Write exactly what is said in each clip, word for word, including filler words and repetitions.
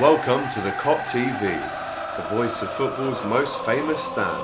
Welcome to the Cop T V, the voice of football's most famous stand.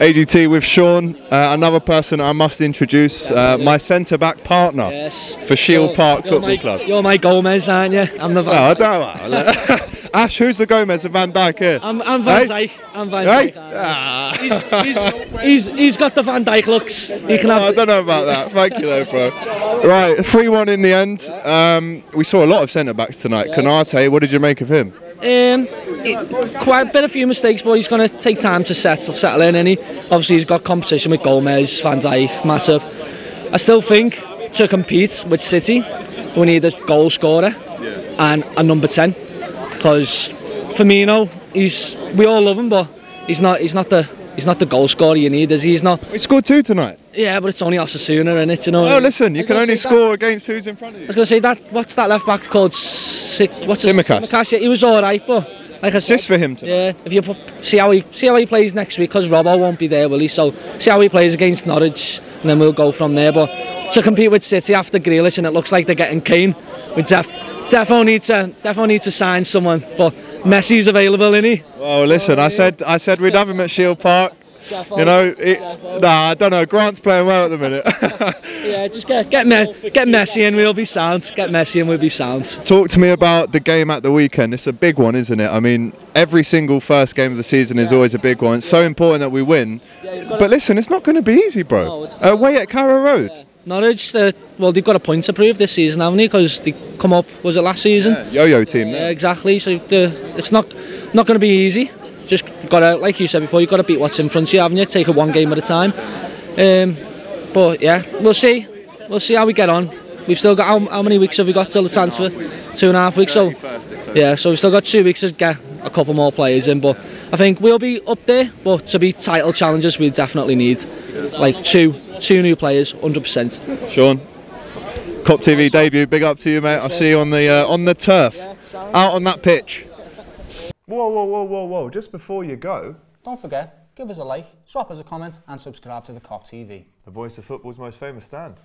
A G T with Shaun, uh, another person I must introduce, uh, my centre-back partner yes. for Shield you're, Park you're Football my, Club. You're my Gomez, aren't you? I'm the Van Dijk. No, I don't know. Ash, who's the Gomez of Van Dijk here? I'm, I'm Van Dijk. Hey? I'm Van Dijk. Hey? Ah. He's, he's, he's, he's got the Van Dijk looks. He can have oh, I don't know about that. Thank you though, bro. Right, three one in the end. Um, we saw a lot of centre-backs tonight. Yes. Canarte, what did you make of him? Um, it, quite a bit of few mistakes, but he's going to take time to settle, settle in, and he obviously he's got competition with Gomez, Van Dijk, Matup. I still think to compete with City, we need a goal scorer and a number ten, because Firmino, he's we all love him, but he's not he's not the he's not the goal scorer you need, is he? He's not. He scored two tonight. Yeah, but it's only Osasuna, isn't it? You know. Oh, listen, you can only score against who's in front of you. I was going to say that. What's that left back called? Six, what's Simicast. Simicast, yeah, he was all right, but like I said, for him tonight. Yeah, if you see how he see how he plays next week, because Robbo won't be there, will he? So see how he plays against Norwich, and then we'll go from there. But to compete with City after Grealish, and it looks like they're getting Kane, we def definitely need to definitely need to sign someone. But Messi's available, isn't he? Well, listen, oh, yeah. I said I said we'd have him at Shield Park. You know, it, nah, I don't know. Grant's playing well at the minute. Yeah, just get get, me, get Messi and we'll be sound. Get Messi and we'll be sound. Talk to me about the game at the weekend. It's a big one, isn't it? I mean, every single first game of the season is yeah. always a big one. It's yeah. so important that we win. Yeah, but listen, it's not going to be easy, bro. No, it's not. Away at Carrow Road. Yeah. Norwich, uh, well, they've got a point to prove this season, haven't they? Because they come up, was it last season? Yeah, yo-yo team. Yeah, uh, exactly. So the, it's not not going to be easy. Just got to, like you said before, you've got to beat what's in front of you, haven't you? Take it one game at a time. Um, but yeah, we'll see. We'll see how we get on. We've still got, how, how many weeks have we got till the transfer? Two and a half weeks. So yeah, so we've still got two weeks to get a couple more players in. But I think we'll be up there. But to be title challengers, we definitely need like two, two new players, one hundred percent. Shaun, Cop T V debut. Big up to you, mate. I'll see you on the uh, on the turf, out on that pitch. Whoa, whoa, whoa, whoa, whoa, just before you go, don't forget, give us a like, drop us a comment and subscribe to the Cop T V. The voice of football's most famous stand.